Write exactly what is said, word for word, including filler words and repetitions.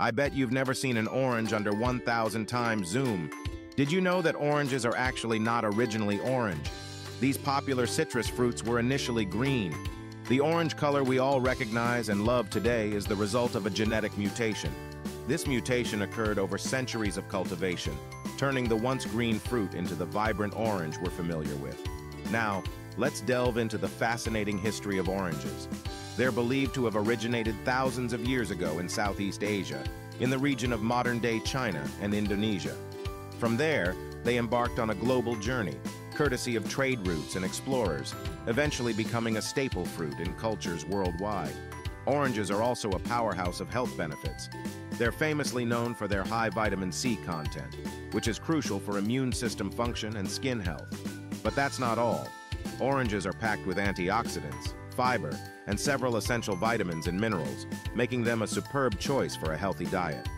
I bet you've never seen an orange under one thousand times zoom. Did you know that oranges are actually not originally orange? These popular citrus fruits were initially green. The orange color we all recognize and love today is the result of a genetic mutation. This mutation occurred over centuries of cultivation, turning the once green fruit into the vibrant orange we're familiar with. Now, let's delve into the fascinating history of oranges. They're believed to have originated thousands of years ago in Southeast Asia, in the region of modern-day China and Indonesia. From there, they embarked on a global journey, courtesy of trade routes and explorers, eventually becoming a staple fruit in cultures worldwide. Oranges are also a powerhouse of health benefits. They're famously known for their high vitamin C content, which is crucial for immune system function and skin health. But that's not all. Oranges are packed with antioxidants, fiber, and several essential vitamins and minerals, making them a superb choice for a healthy diet.